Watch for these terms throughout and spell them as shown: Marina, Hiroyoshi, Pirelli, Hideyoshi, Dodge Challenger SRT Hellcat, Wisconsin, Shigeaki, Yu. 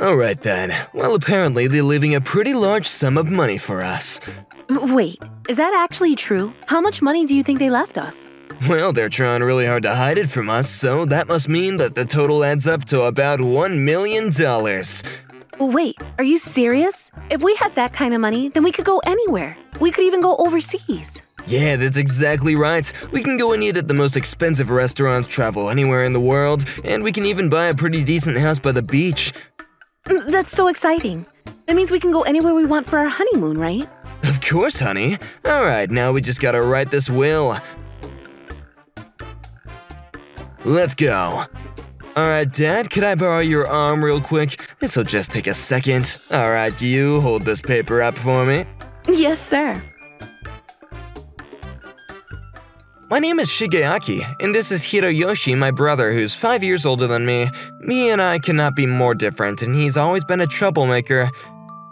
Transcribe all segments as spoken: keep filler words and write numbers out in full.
Alright then. Well, apparently they're leaving a pretty large sum of money for us. Wait, is that actually true? How much money do you think they left us? Well, they're trying really hard to hide it from us, so that must mean that the total adds up to about one million dollars. Wait, are you serious? If we had that kind of money, then we could go anywhere. We could even go overseas. Yeah, that's exactly right. We can go and eat at the most expensive restaurants, travel anywhere in the world, and we can even buy a pretty decent house by the beach. That's so exciting. That means we can go anywhere we want for our honeymoon, right? Of course, honey. Alright, now we just gotta write this will. Let's go. Alright, Dad, could I borrow your arm real quick? This'll just take a second. Alright, you hold this paper up for me. Yes, sir. My name is Shigeaki, and this is Hiroyoshi, my brother, who's five years older than me. Me and I cannot be more different, and he's always been a troublemaker.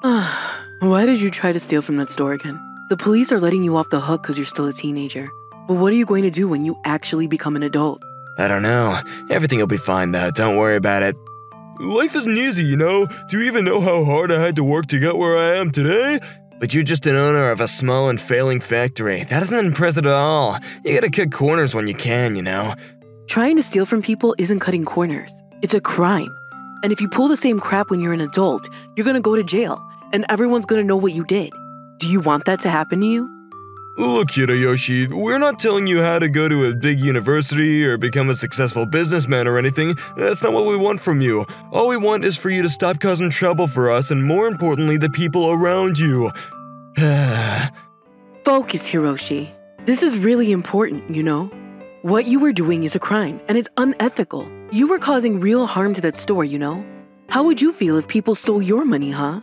Why did you try to steal from that store again? The police are letting you off the hook because you're still a teenager. But what are you going to do when you actually become an adult? I don't know. Everything will be fine, though. Don't worry about it. Life isn't easy, you know? Do you even know how hard I had to work to get where I am today? But you're just an owner of a small and failing factory. That isn't impressive at all. You gotta cut corners when you can, you know? Trying to steal from people isn't cutting corners. It's a crime. And if you pull the same crap when you're an adult, you're gonna go to jail. And everyone's gonna know what you did. Do you want that to happen to you? Look, Hiroyoshi, we're not telling you how to go to a big university or become a successful businessman or anything. That's not what we want from you. All we want is for you to stop causing trouble for us and, more importantly, the people around you. Focus, Hiroshi. This is really important, you know? What you were doing is a crime, and it's unethical. You were causing real harm to that store, you know? How would you feel if people stole your money, huh?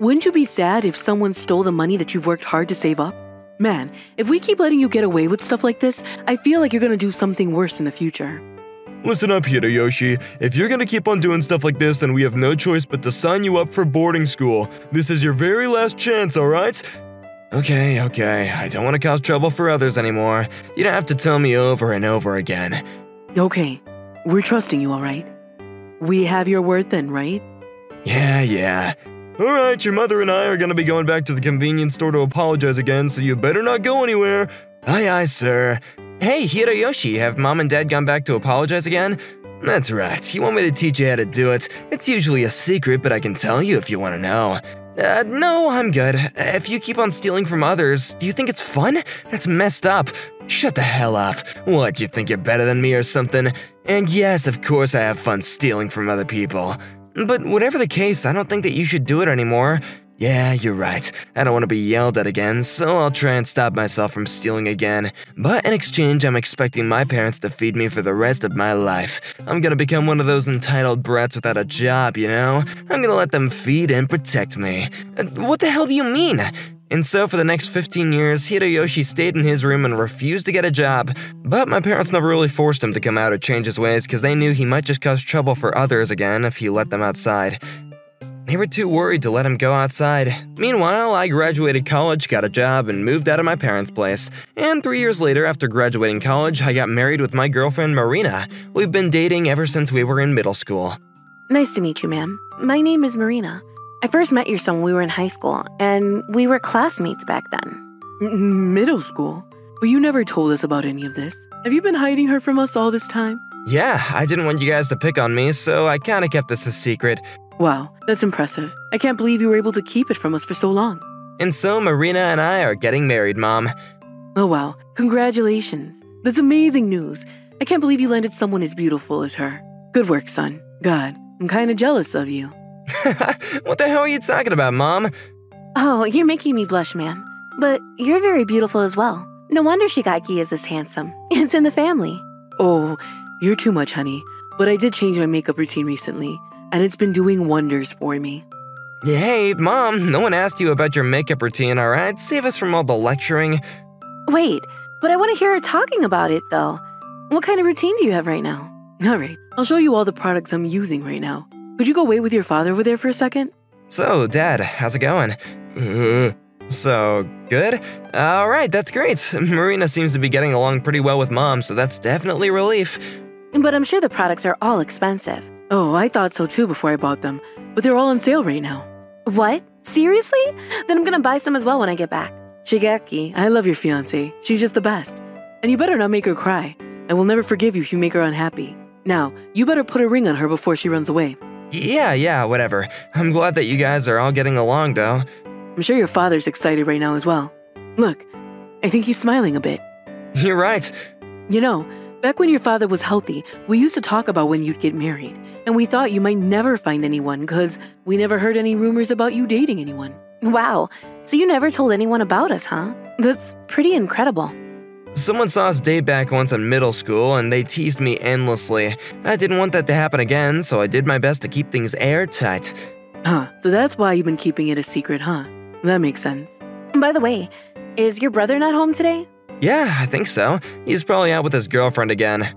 Wouldn't you be sad if someone stole the money that you've worked hard to save up? Man, if we keep letting you get away with stuff like this, I feel like you're gonna do something worse in the future. Listen up, Hideyoshi. If you're gonna keep on doing stuff like this, then we have no choice but to sign you up for boarding school. This is your very last chance, alright? Okay, okay. I don't want to cause trouble for others anymore. You don't have to tell me over and over again. Okay. We're trusting you, alright? We have your word then, right? Yeah, yeah. Alright, your mother and I are gonna be going back to the convenience store to apologize again, so you better not go anywhere. Aye aye, sir. Hey, Hiroyoshi, have Mom and Dad gone back to apologize again? That's right, you want me to teach you how to do it. It's usually a secret, but I can tell you if you want to know. Uh, no, I'm good. If you keep on stealing from others, do you think it's fun? That's messed up. Shut the hell up. What, you think you're better than me or something? And yes, of course I have fun stealing from other people. But whatever the case, I don't think that you should do it anymore. Yeah, you're right. I don't want to be yelled at again, so I'll try and stop myself from stealing again. But in exchange, I'm expecting my parents to feed me for the rest of my life. I'm gonna become one of those entitled brats without a job, you know? I'm gonna let them feed and protect me. What the hell do you mean? And so for the next fifteen years, Hideyoshi stayed in his room and refused to get a job. But my parents never really forced him to come out or change his ways because they knew he might just cause trouble for others again if he let them outside. They were too worried to let him go outside. Meanwhile, I graduated college, got a job, and moved out of my parents' place. And three years later, after graduating college, I got married with my girlfriend Marina. We've been dating ever since we were in middle school. Nice to meet you, ma'am. My name is Marina. I first met your son when we were in high school, and we were classmates back then. M- middle school? Well, you never told us about any of this. Have you been hiding her from us all this time? Yeah, I didn't want you guys to pick on me, so I kinda kept this a secret. Wow, that's impressive. I can't believe you were able to keep it from us for so long. And so Marina and I are getting married, Mom. Oh wow, congratulations. That's amazing news. I can't believe you landed someone as beautiful as her. Good work, son. God, I'm kinda jealous of you. What the hell are you talking about, Mom? Oh, you're making me blush, man. But you're very beautiful as well. No wonder Shigeaki is this handsome. It's in the family. Oh, you're too much, honey. But I did change my makeup routine recently, and it's been doing wonders for me. Hey, Mom, no one asked you about your makeup routine, all right? Save us from all the lecturing. Wait, but I want to hear her talking about it, though. What kind of routine do you have right now? All right, I'll show you all the products I'm using right now. Could you go wait with your father over there for a second? So, Dad, how's it going? Uh, so, good? Alright, that's great. Marina seems to be getting along pretty well with Mom, so that's definitely a relief. But I'm sure the products are all expensive. Oh, I thought so too before I bought them. but they're all on sale right now. What? Seriously? Then I'm gonna buy some as well when I get back. Shigeaki, I love your fiancé. She's just the best. And you better not make her cry. I will never forgive you if you make her unhappy. Now, you better put a ring on her before she runs away. Yeah, yeah, whatever. I'm glad that you guys are all getting along, though. I'm sure your father's excited right now as well. Look, I think he's smiling a bit. You're right. You know, back when your father was healthy, we used to talk about when you'd get married. And we thought you might never find anyone because we never heard any rumors about you dating anyone. Wow, so you never told anyone about us, huh? That's pretty incredible. Someone saw us date back once in middle school, and they teased me endlessly. I didn't want that to happen again, so I did my best to keep things airtight. Huh, so that's why you've been keeping it a secret, huh? That makes sense. By the way, is your brother not home today? Yeah, I think so. He's probably out with his girlfriend again.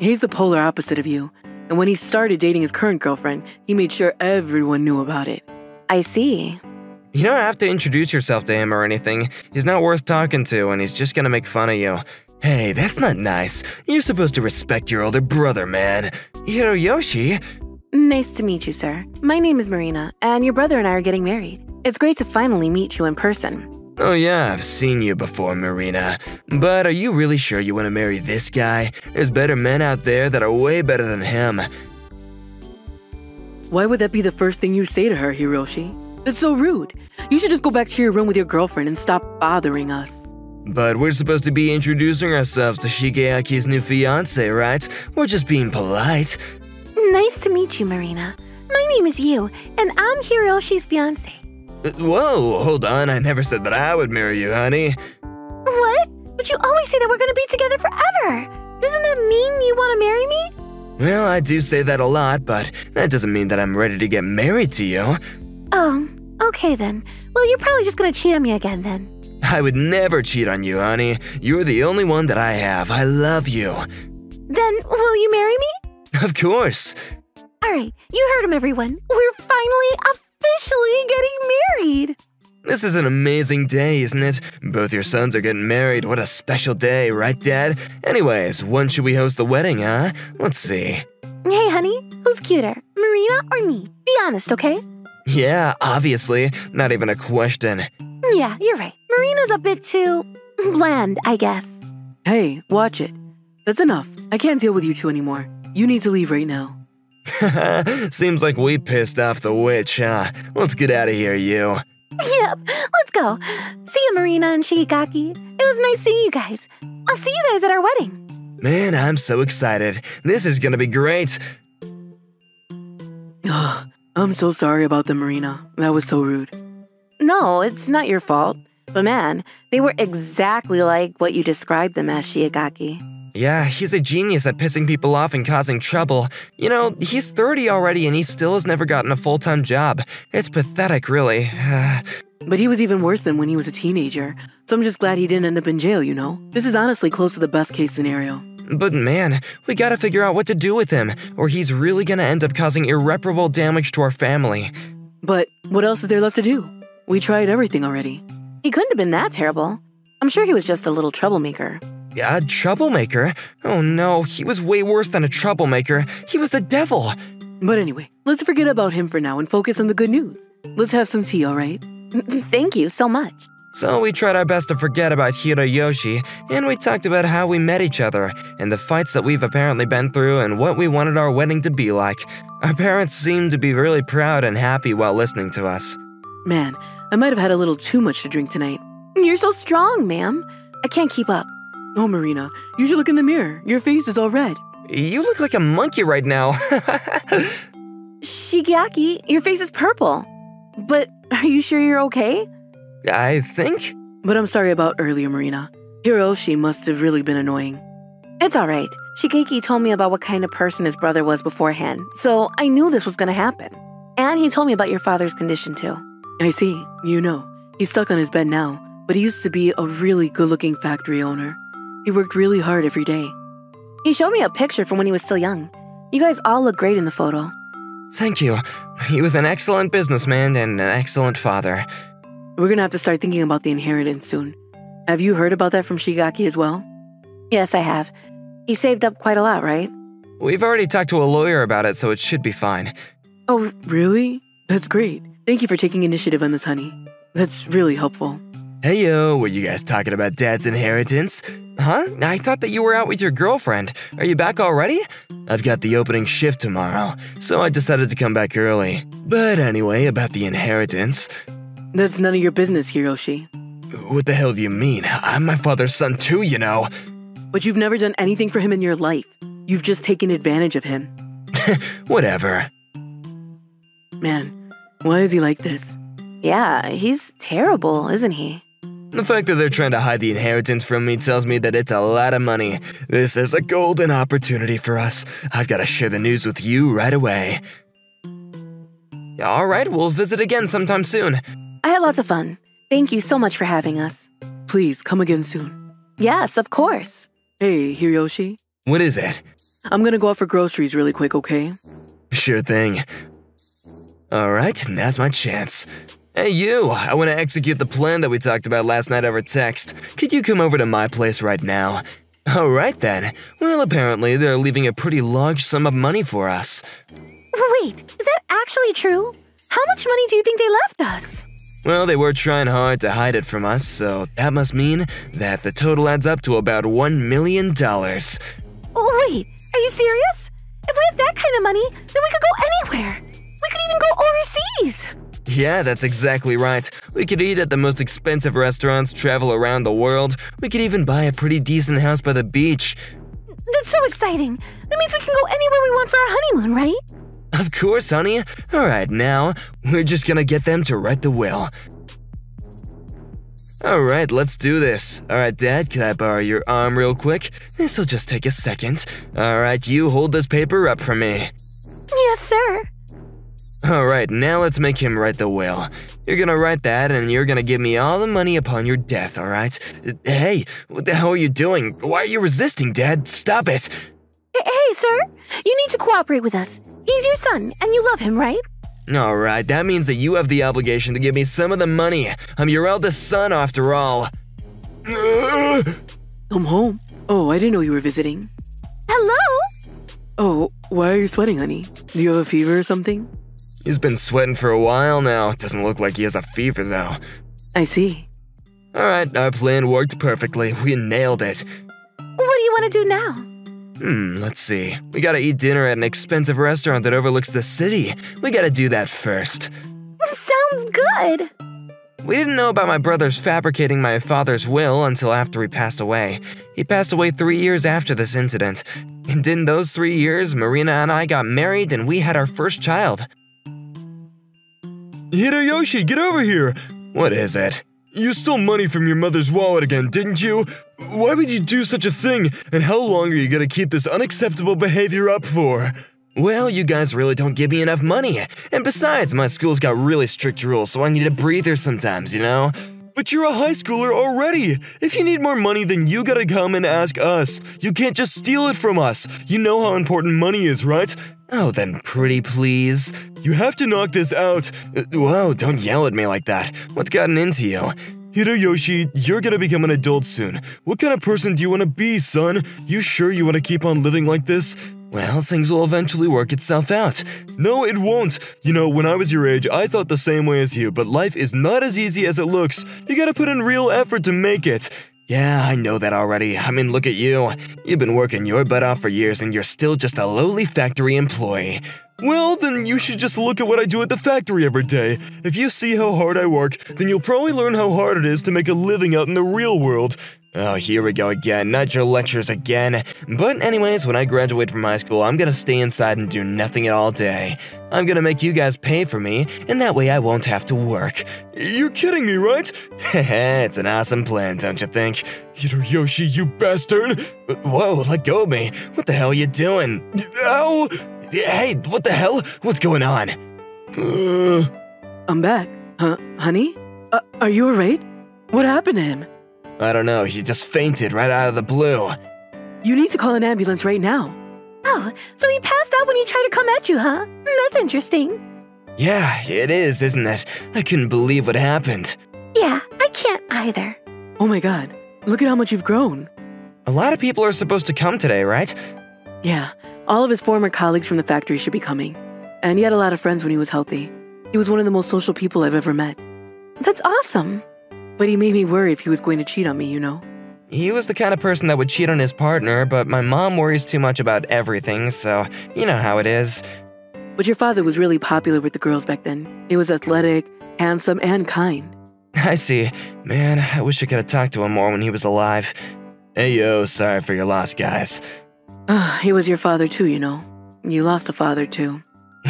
He's the polar opposite of you. And when he started dating his current girlfriend, he made sure everyone knew about it. I see. You don't have to introduce yourself to him or anything. He's not worth talking to, and he's just gonna make fun of you. Hey, that's not nice. You're supposed to respect your older brother, man. Hiroyoshi? Nice to meet you, sir. My name is Marina, and your brother and I are getting married. It's great to finally meet you in person. Oh yeah, I've seen you before, Marina. But are you really sure you want to marry this guy? There's better men out there that are way better than him. Why would that be the first thing you say to her, Hiroshi? That's so rude. You should just go back to your room with your girlfriend and stop bothering us. But we're supposed to be introducing ourselves to Shigeaki's new fiancé, right? We're just being polite. Nice to meet you, Marina. My name is Yu, and I'm Hiroshi's fiancé. Whoa, hold on. I never said that I would marry you, honey. What? But you always say that we're going to be together forever. Doesn't that mean you want to marry me? Well, I do say that a lot, but that doesn't mean that I'm ready to get married to you. Oh, okay then. Well, you're probably just gonna cheat on me again then. I would never cheat on you, honey. You're the only one that I have. I love you. Then, will you marry me? Of course. Alright, you heard him, everyone. We're finally, officially getting married. This is an amazing day, isn't it? Both your sons are getting married. What a special day, right, Dad? Anyways, when should we host the wedding, huh? Let's see. Hey, honey, who's cuter, Marina or me? Be honest, okay? Yeah, obviously. Not even a question. Yeah, you're right. Marina's a bit too bland, I guess. Hey, watch it. That's enough. I can't deal with you two anymore. You need to leave right now. Seems like we pissed off the witch, huh? Let's get out of here, you. Yep, let's go. See ya, Marina and Shigeaki. It was nice seeing you guys. I'll see you guys at our wedding. Man, I'm so excited. This is gonna be great. Ugh. I'm so sorry about them, Marina. That was so rude. No, it's not your fault. But man, they were exactly like what you described them as, Shigeaki. Yeah, he's a genius at pissing people off and causing trouble. You know, he's thirty already and he still has never gotten a full-time job. It's pathetic, really. But he was even worse than when he was a teenager. So I'm just glad he didn't end up in jail, you know? This is honestly close to the best-case scenario. But man, we gotta figure out what to do with him, or he's really gonna end up causing irreparable damage to our family. But what else is there left to do? We tried everything already. He couldn't have been that terrible. I'm sure he was just a little troublemaker. A troublemaker? Oh no, he was way worse than a troublemaker. He was the devil. But anyway, let's forget about him for now and focus on the good news. Let's have some tea, alright? Thank you so much. So we tried our best to forget about Hiroyoshi, and we talked about how we met each other, and the fights that we've apparently been through and what we wanted our wedding to be like. Our parents seemed to be really proud and happy while listening to us. Man, I might have had a little too much to drink tonight. You're so strong, ma'am. I can't keep up. Oh, Marina, you should look in the mirror. Your face is all red. You look like a monkey right now. Shigeaki, your face is purple. But are you sure you're okay? I think. But I'm sorry about earlier, Marina. Hiroshi must have really been annoying. It's all right. Shigeaki told me about what kind of person his brother was beforehand, so I knew this was going to happen. And he told me about your father's condition, too. I see. You know. He's stuck on his bed now, but he used to be a really good-looking factory owner. He worked really hard every day. He showed me a picture from when he was still young. You guys all look great in the photo. Thank you. He was an excellent businessman and an excellent father. We're gonna have to start thinking about the inheritance soon. Have you heard about that from Shigeaki as well? Yes, I have. He saved up quite a lot, right? We've already talked to a lawyer about it, so it should be fine. Oh, really? That's great. Thank you for taking initiative on this, honey. That's really helpful. Hey, yo, were you guys talking about Dad's inheritance? Huh? I thought that you were out with your girlfriend. Are you back already? I've got the opening shift tomorrow, so I decided to come back early. But anyway, about the inheritance… That's none of your business, Hiroshi. What the hell do you mean? I'm my father's son too, you know. But you've never done anything for him in your life. You've just taken advantage of him. Whatever. Man, why is he like this? Yeah, he's terrible, isn't he? The fact that they're trying to hide the inheritance from me tells me that it's a lot of money. This is a golden opportunity for us. I've got to share the news with you right away. Alright, we'll visit again sometime soon. I had lots of fun. Thank you so much for having us. Please, come again soon. Yes, of course. Hey, Hiroyoshi. What is it? I'm gonna go out for groceries really quick, okay? Sure thing. Alright, now's my chance. Hey, you! I want to execute the plan that we talked about last night over text. Could you come over to my place right now? Alright then. Well, apparently they're leaving a pretty large sum of money for us. Wait, is that actually true? How much money do you think they left us? Well, they were trying hard to hide it from us, so that must mean that the total adds up to about one million dollars. Wait, are you serious? If we had that kind of money, then we could go anywhere. We could even go overseas. Yeah, that's exactly right. We could eat at the most expensive restaurants, travel around the world. We could even buy a pretty decent house by the beach. That's so exciting. That means we can go anywhere we want for our honeymoon, right? Of course, honey. Alright, now, we're just gonna get them to write the will. Alright, let's do this. Alright, Dad, can I borrow your arm real quick? This'll just take a second. Alright, you hold this paper up for me. Yes, sir. Alright, now let's make him write the will. You're gonna write that and you're gonna give me all the money upon your death, alright? Hey, what the hell are you doing? Why are you resisting, Dad? Stop it! Hey, sir! You need to cooperate with us. He's your son, and you love him, right? Alright, that means that you have the obligation to give me some of the money. I'm your eldest son, after all. I'm home. Oh, I didn't know you were visiting. Hello? Oh, why are you sweating, honey? Do you have a fever or something? He's been sweating for a while now. Doesn't look like he has a fever, though. I see. Alright, our plan worked perfectly. We nailed it. What do you want to do now? Hmm, let's see. We gotta eat dinner at an expensive restaurant that overlooks the city. We gotta do that first. Sounds good! We didn't know about my brother's fabricating my father's will until after he passed away. He passed away three years after this incident. And in those three years, Marina and I got married and we had our first child. Hideyoshi, get over here! What is it? You stole money from your mother's wallet again, didn't you? Why would you do such a thing? And how long are you gonna keep this unacceptable behavior up for? Well, you guys really don't give me enough money. And besides, my school's got really strict rules, so I need a breather sometimes, you know? But you're a high schooler already! If you need more money, then you gotta come and ask us. You can't just steal it from us. You know how important money is, right? Oh, then pretty please. You have to knock this out. Uh, whoa, don't yell at me like that. What's gotten into you? Hiroyoshi, you're gonna become an adult soon. What kind of person do you want to be, son? You sure you want to keep on living like this? Well, things will eventually work itself out. No, it won't. You know, when I was your age, I thought the same way as you, but life is not as easy as it looks. You gotta put in real effort to make it. Yeah, I know that already. I mean, look at you. You've been working your butt off for years and you're still just a lowly factory employee. Well, then you should just look at what I do at the factory every day. If you see how hard I work, then you'll probably learn how hard it is to make a living out in the real world. Oh, here we go again. Not your lectures again. But anyways, when I graduate from high school, I'm gonna stay inside and do nothing at all day. I'm gonna make you guys pay for me, and that way I won't have to work. You're kidding me, right? Heh, it's an awesome plan, don't you think? Hiroyoshi, you bastard! Whoa, let go of me. What the hell are you doing? Ow! Hey, what the hell? What's going on? Uh... I'm back. Huh, honey? Uh, are you alright? What happened to him? I don't know, he just fainted right out of the blue. You need to call an ambulance right now. Oh, so he passed out when he tried to come at you, huh? That's interesting. Yeah, it is, isn't it? I couldn't believe what happened. Yeah, I can't either. Oh my god, look at how much you've grown. A lot of people are supposed to come today, right? Yeah, all of his former colleagues from the factory should be coming. And he had a lot of friends when he was healthy. He was one of the most social people I've ever met. That's awesome. But he made me worry if he was going to cheat on me, you know? He was the kind of person that would cheat on his partner, but my mom worries too much about everything, so you know how it is. But your father was really popular with the girls back then. He was athletic, handsome, and kind. I see. Man, I wish I could have talked to him more when he was alive. Hey, yo, sorry for your loss, guys. He was your father too, you know. You lost a father too.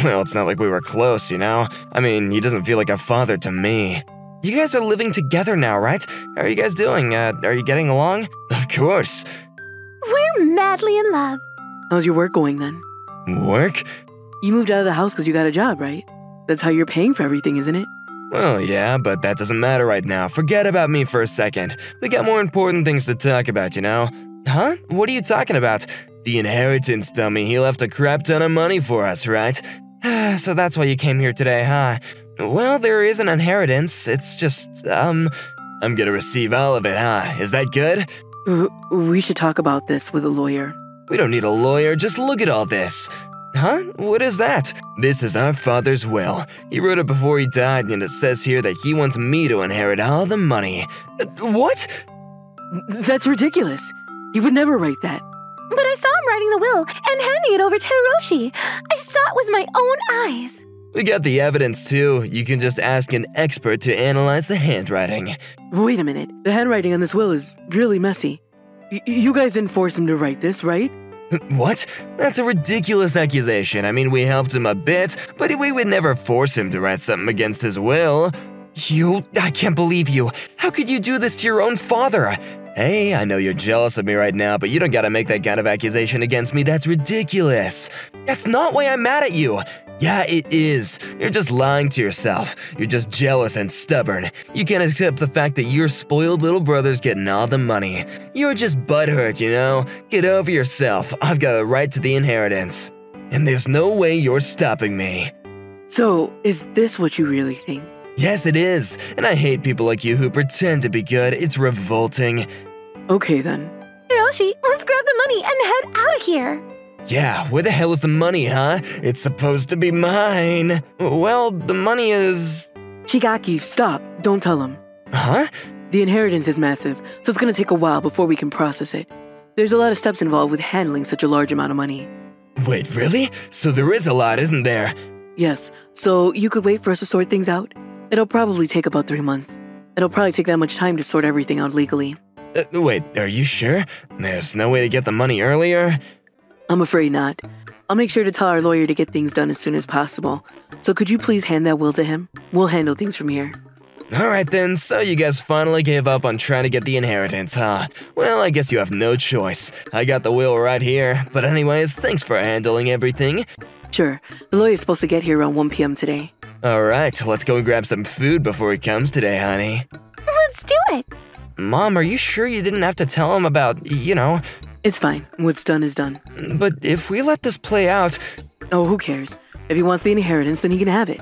Well, it's not like we were close, you know? I mean, he doesn't feel like a father to me. You guys are living together now, right? How are you guys doing? Uh, are you getting along? Of course. We're madly in love. How's your work going then? Work? You moved out of the house because you got a job, right? That's how you're paying for everything, isn't it? Well, yeah, but that doesn't matter right now. Forget about me for a second. We got more important things to talk about, you know? Huh? What are you talking about? The inheritance dummy, he left a crap ton of money for us, right? So that's why you came here today, huh? Well, there is an inheritance. It's just, um, I'm gonna receive all of it, huh? Is that good? We should talk about this with a lawyer. We don't need a lawyer. Just look at all this. Huh? What is that? This is our father's will. He wrote it before he died, and it says here that he wants me to inherit all the money. Uh, what? That's ridiculous. He would never write that. But I saw him writing the will and handing it over to Hiroshi. I saw it with my own eyes. We got the evidence, too. You can just ask an expert to analyze the handwriting. Wait a minute. The handwriting on this will is really messy. Y- you guys didn't force him to write this, right? What? That's a ridiculous accusation. I mean, we helped him a bit, but we would never force him to write something against his will. You... I can't believe you. How could you do this to your own father? Hey, I know you're jealous of me right now, but you don't gotta make that kind of accusation against me. That's ridiculous. That's not why I'm mad at you. Yeah, it is. You're just lying to yourself. You're just jealous and stubborn. You can't accept the fact that your spoiled little brother's getting all the money. You're just butthurt, you know? Get over yourself. I've got a right to the inheritance. And there's no way you're stopping me. So, is this what you really think? Yes, it is. And I hate people like you who pretend to be good. It's revolting. Okay, then. Hiroshi, let's grab the money and head out of here. Yeah, where the hell is the money, huh? It's supposed to be mine. Well, the money is... Shigeaki, stop. Don't tell him. Huh? The inheritance is massive, so it's gonna take a while before we can process it. There's a lot of steps involved with handling such a large amount of money. Wait, really? So there is a lot, isn't there? Yes, so you could wait for us to sort things out. It'll probably take about three months. It'll probably take that much time to sort everything out legally. Uh, wait, are you sure? There's no way to get the money earlier? I'm afraid not. I'll make sure to tell our lawyer to get things done as soon as possible. So could you please hand that will to him? We'll handle things from here. Alright then, so you guys finally gave up on trying to get the inheritance, huh? Well, I guess you have no choice. I got the will right here. But anyways, thanks for handling everything. Sure. The lawyer's supposed to get here around one p m today. Alright, let's go and grab some food before he comes today, honey. Let's do it! Mom, are you sure you didn't have to tell him about, you know... It's fine. What's done is done. But if we let this play out... Oh, who cares? If he wants the inheritance, then he can have it.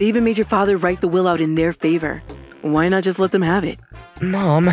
They even made your father write the will out in their favor. Why not just let them have it? Mom...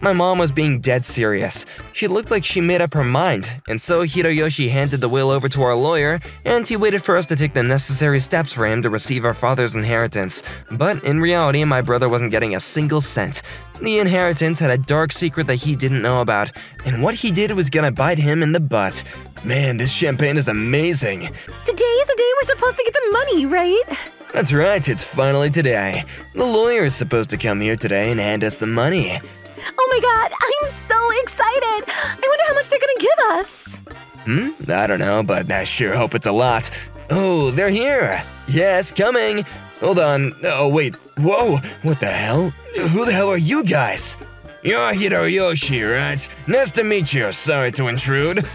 My mom was being dead serious. She looked like she made up her mind, and so Hiroyoshi handed the will over to our lawyer, and he waited for us to take the necessary steps for him to receive our father's inheritance. But in reality, my brother wasn't getting a single cent. The inheritance had a dark secret that he didn't know about, and what he did was gonna bite him in the butt. Man, this champagne is amazing. Today is the day we're supposed to get the money, right? That's right, it's finally today. The lawyer is supposed to come here today and hand us the money. Oh my god, I'm so excited! I wonder how much they're gonna give us! Hmm? I don't know, but I sure hope it's a lot. Oh, they're here! Yes, coming! Hold on. Oh, wait. Whoa! What the hell? Who the hell are you guys? You're Hideyoshi, right? Nice to meet you. Sorry to intrude.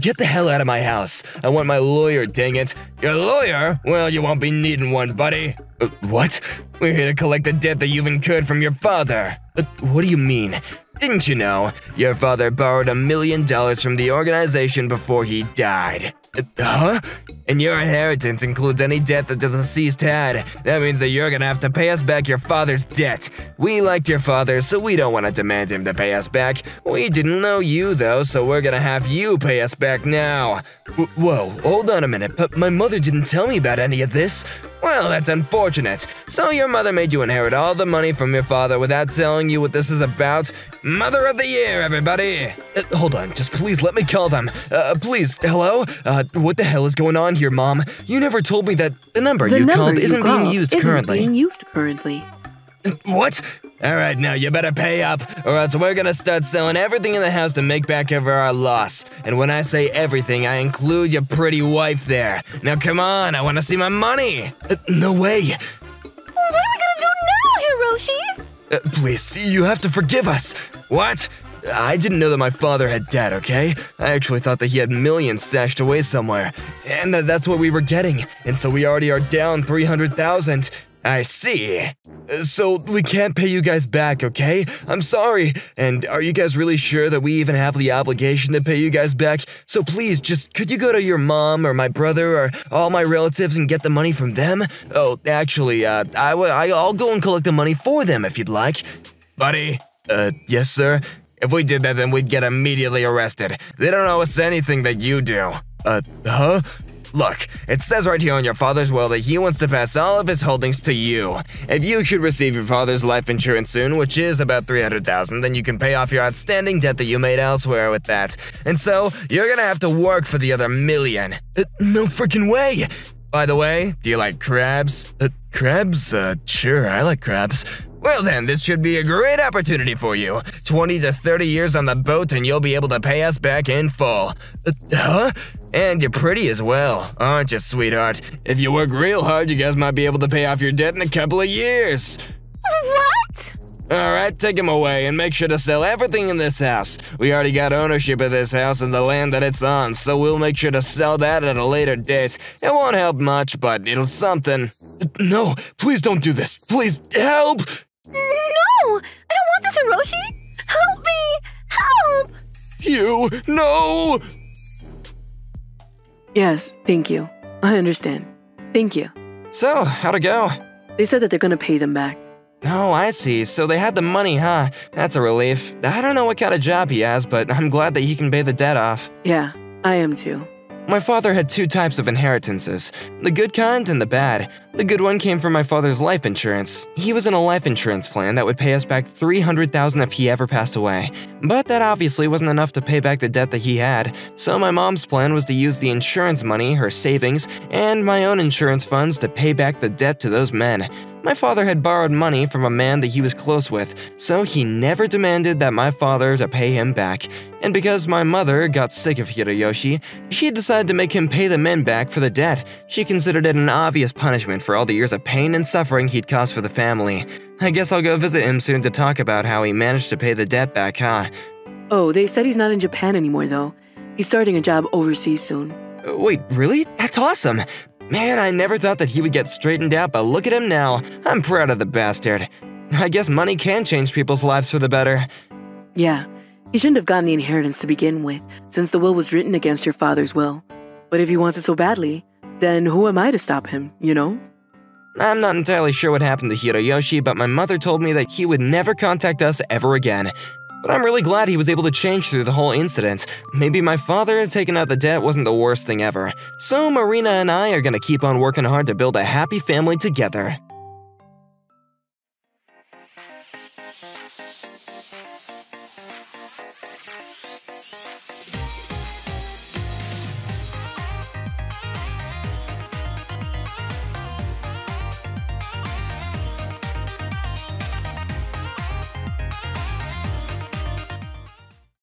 Get the hell out of my house. I want my lawyer, dang it. Your lawyer? Well, you won't be needing one, buddy. Uh, what? We're here to collect the debt that you've incurred from your father. Uh, what do you mean? Didn't you know? Your father borrowed a million dollars from the organization before he died. Uh, huh? And your inheritance includes any debt that the deceased had. That means that you're gonna have to pay us back your father's debt. We liked your father, so we don't want to demand him to pay us back. We didn't know you, though, so we're gonna have you pay us back now. W- whoa, hold on a minute, but my mother didn't tell me about any of this. Well, that's unfortunate. So your mother made you inherit all the money from your father without telling you what this is about? Mother of the Year, everybody! Uh, hold on, just please let me call them. Uh, please, hello? Uh, what the hell is going on here, Mom? You never told me that the number the you number called isn't you called being used isn't currently. being used currently. What? Alright, now you better pay up, or else we're gonna start selling everything in the house to make back over our loss. And when I say everything, I include your pretty wife there. Now come on, I wanna see my money! Uh, no way! What are we gonna do now, Hiroshi? Uh, please, you have to forgive us! What? I didn't know that my father had debt, okay? I actually thought that he had millions stashed away somewhere. And that that's what we were getting, and so we already are down three hundred thousand. I see. So, we can't pay you guys back, okay? I'm sorry. And are you guys really sure that we even have the obligation to pay you guys back? So please, just could you go to your mom or my brother or all my relatives and get the money from them? Oh, actually, uh, I w I'll go and collect the money for them if you'd like. Buddy? Uh, yes, sir? If we did that, then we'd get immediately arrested. They don't owe us anything that you do. Uh, huh? Look, it says right here on your father's will that he wants to pass all of his holdings to you. If you should receive your father's life insurance soon, which is about three hundred thousand dollars, then you can pay off your outstanding debt that you made elsewhere with that. And so, you're gonna have to work for the other million. Uh, no freaking way! By the way, do you like crabs? Uh, crabs? Uh, sure, I like crabs. Well then, this should be a great opportunity for you. twenty to thirty years on the boat and you'll be able to pay us back in full. Uh, huh? And you're pretty as well, aren't you, sweetheart? If you work real hard, you guys might be able to pay off your debt in a couple of years. What? Alright, take him away and make sure to sell everything in this house. We already got ownership of this house and the land that it's on, so we'll make sure to sell that at a later date. It won't help much, but it'll something. No, please don't do this. Please, help! No! I don't want this, Hiroshi! Help me! Help! You, no! Yes, thank you. I understand. Thank you. So, how'd it go? They said that they're gonna pay them back. Oh, I see. So they had the money, huh? That's a relief. I don't know what kind of job he has, but I'm glad that he can pay the debt off. Yeah, I am too. My father had two types of inheritances, the good kind and the bad. The good one came from my father's life insurance. He was in a life insurance plan that would pay us back three hundred thousand dollars if he ever passed away. But that obviously wasn't enough to pay back the debt that he had, so my mom's plan was to use the insurance money, her savings, and my own insurance funds to pay back the debt to those men. My father had borrowed money from a man that he was close with, so he never demanded that my father to pay him back. And because my mother got sick of Hideyoshi, she decided to make him pay the men back for the debt. She considered it an obvious punishment for all the years of pain and suffering he'd caused for the family. I guess I'll go visit him soon to talk about how he managed to pay the debt back, huh? Oh, they said he's not in Japan anymore, though. He's starting a job overseas soon. Wait, really? That's awesome! Man, I never thought that he would get straightened out, but look at him now. I'm proud of the bastard. I guess money can change people's lives for the better. Yeah, he shouldn't have gotten the inheritance to begin with, since the will was written against your father's will. But if he wants it so badly, then who am I to stop him, you know? I'm not entirely sure what happened to Hiroyoshi, but my mother told me that he would never contact us ever again. But I'm really glad he was able to change through the whole incident. Maybe my father taking out the debt wasn't the worst thing ever. So Marina and I are gonna keep on working hard to build a happy family together.